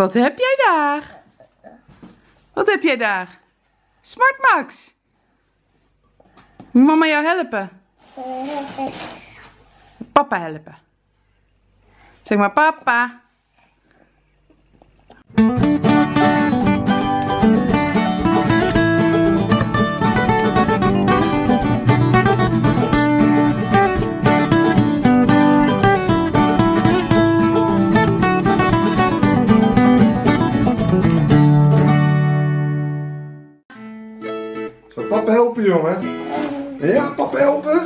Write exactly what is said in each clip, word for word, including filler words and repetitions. Wat heb jij daar? Wat heb jij daar? Smartmax. Moet mama jou helpen? Papa helpen. Zeg maar papa. Zal papa helpen, jongen? Ja, papa helpen?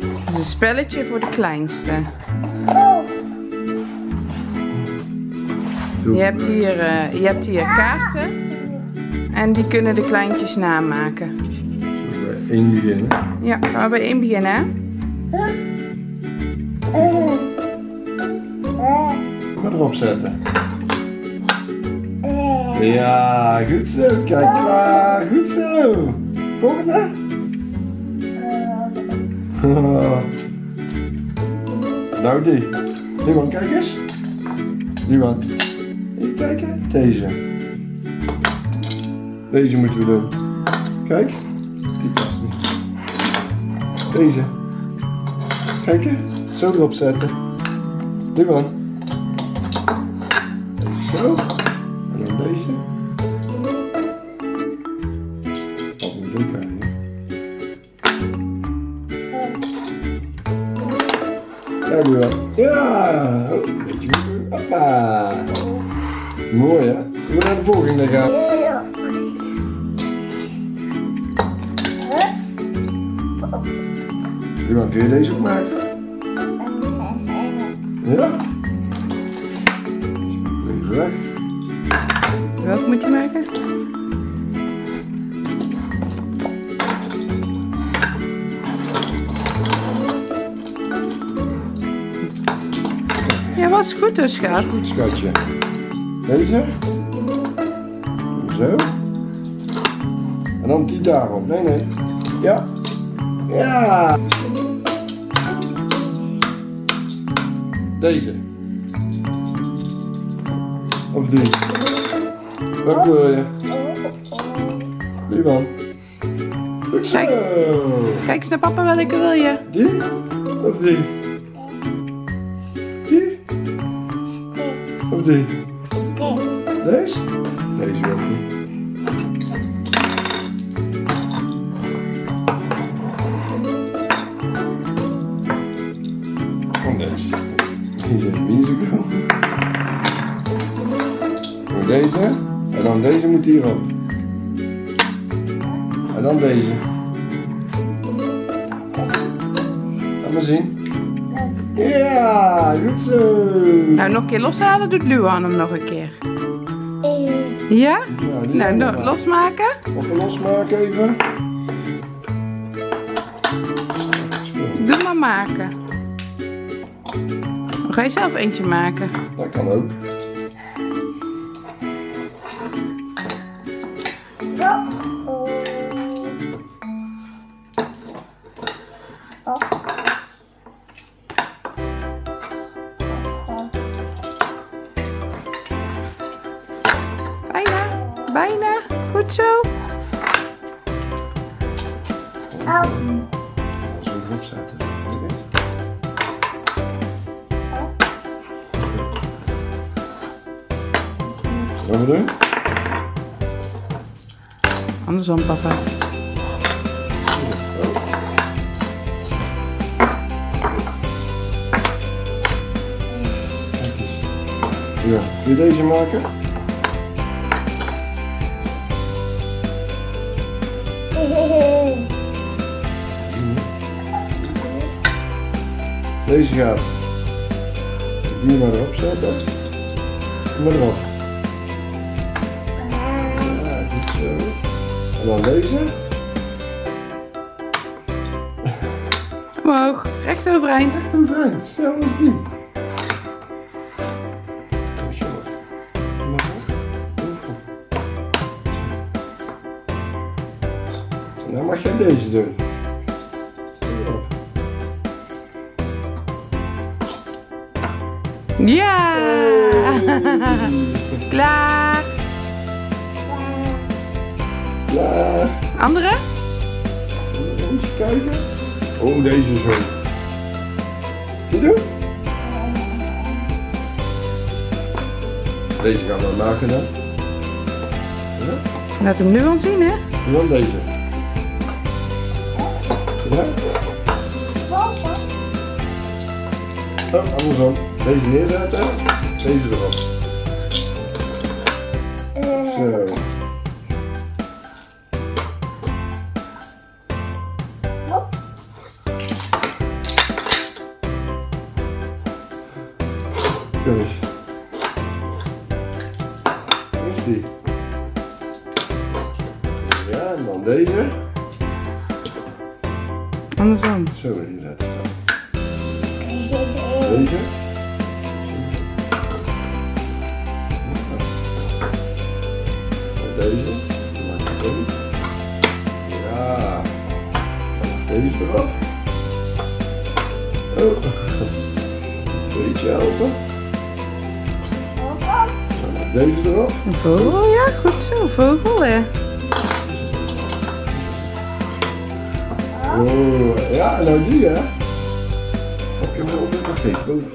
Het is een spelletje voor de kleinste. Je hebt hier, uh, je hebt hier kaarten en die kunnen de kleintjes namaken. Zullen we één beginnen? Ja, gaan we bij één beginnen, hè? Kom erop zetten. Ja, goed zo. Kijk klaar. Goed zo. Volgende. Oh. Nou die. Luan, kijk eens. Luan. Even kijken. Deze. Deze moeten we doen. Kijk. Die past niet. Deze. Kijken. Zo erop zetten. Luan. Zo. En dan deze. Wat moet ik doen? Ja, Luan. Ja! Oh, een beetje goed. Hoppa! Mooi, hè? We gaan naar de volgende gaan. Luan, kun je deze ook maken? Ja? Even weg. Welke moet je maken? Ja, was goed dus, schat. Goed, schatje. Deze. Zo. En dan die daarop. Nee, nee. Ja. Ja. Deze. Of die. Wat wil je? Die man. Goed zo. Kijk, kijk eens naar papa, welke wil je? Die? Of die? Die? Of die? Deze? Deze wil ik niet. En deze. Die zijn niet zo goed. Deze, en dan deze moet hierop. En dan deze. Laat maar zien. Ja, goed zo. Nou, nog een keer loshalen doet Luan hem nog een keer. Ja? Ja, nou, losmaken. Nog een losmaken even. Doe maar maken. Dan ga je zelf eentje maken. Dat kan ook. Bijna, bijna, goed zo. Oh. Zo erop zetten. Wat we doen? Andersom, papa. Ja, kun je deze maken? Deze gaat. Die maar erop zetten. Kom maar erop. Ja, goed zo. En dan deze. Omhoog, recht overeind. Recht overeind, zelfs als die. En dan mag jij deze doen. Ja! Klaar! Klaar! Andere? Eens kijken. Oh, deze zo. Dit doen? Deze gaan we maken dan. Ja. Laat hem nu al zien, hè? En dan deze. Ja. Oh, andersom. Deze neerzetten, deze erop. Zo. Kom eens. Is die? Ja, en dan deze. Andersom. Zo inzetten. Deze. Deze. Ja. Deze erop. Oh. Een beetje helpen. Deze erop. Een vogel, ja, goed zo. Een vogel, hè. Oh, ja, nou die, hè. Wacht even, boven.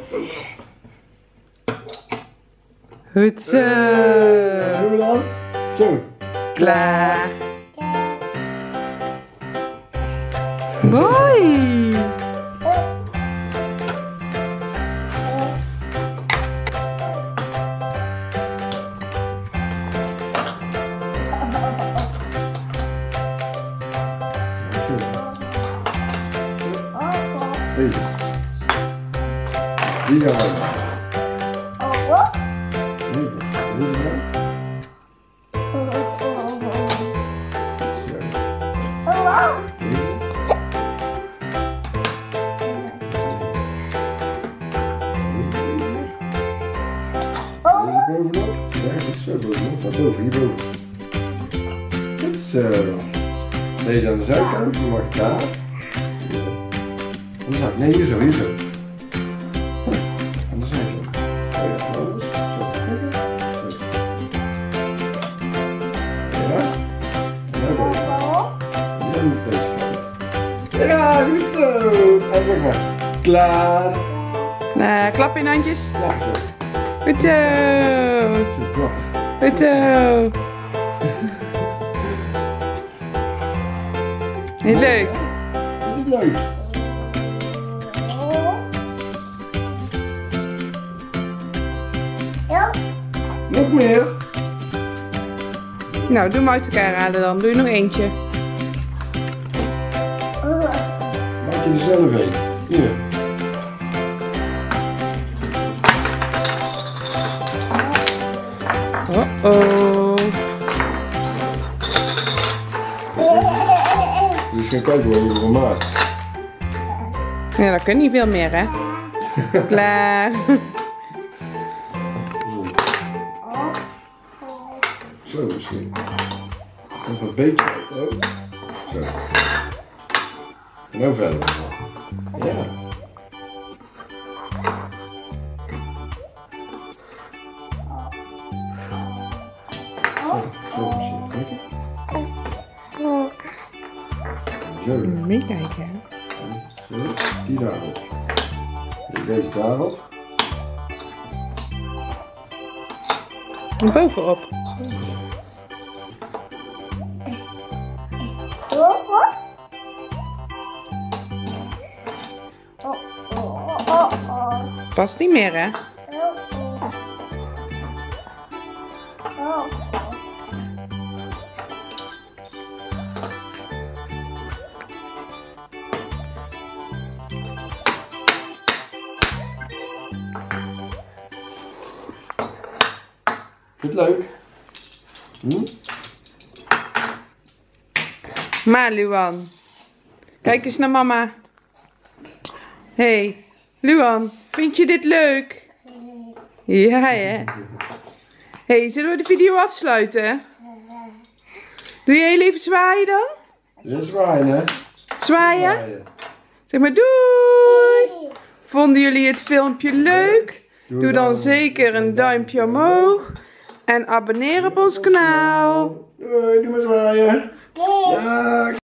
Goed zo. Hey, doen we dan? Zo. Klaar. Mooi. Deze. Die gaan we maken. Oh, wat? Die gaan we maken. Oh, oh, oh. Ja, goed zo! En zeg maar, klaar! Nou, klap in handjes. Klap zo. Goed zo! Goed zo! Heel leuk! Heel leuk! Ja? Nog meer? Nou, doe hem uit elkaar halen dan. Doe je nog eentje. Maak je er zelf heen. Hier. Oh-oh. Dus gaan kijken wat je ervan maakt. Ja, dat kan niet veel meer, hè. Klaar. Zo, misschien. Nog een beetje. Oh. Zo. Nou verder. Ja. Zo. Mee kijken. Zo. Die daarop. Deze daarop. En bovenop. Past niet meer, hè? Vindt het leuk? Hm? Maar Luan, kijk eens naar mama. Hey. Luan, vind je dit leuk? Ja, hè? Hey, zullen we de video afsluiten? Doe je heel even zwaaien dan? Ja, zwaaien, hè? Zwaaien? Zeg maar doei! Vonden jullie het filmpje leuk? Doe dan zeker een duimpje omhoog. En abonneer op ons kanaal. Doei, doe maar zwaaien. Dag.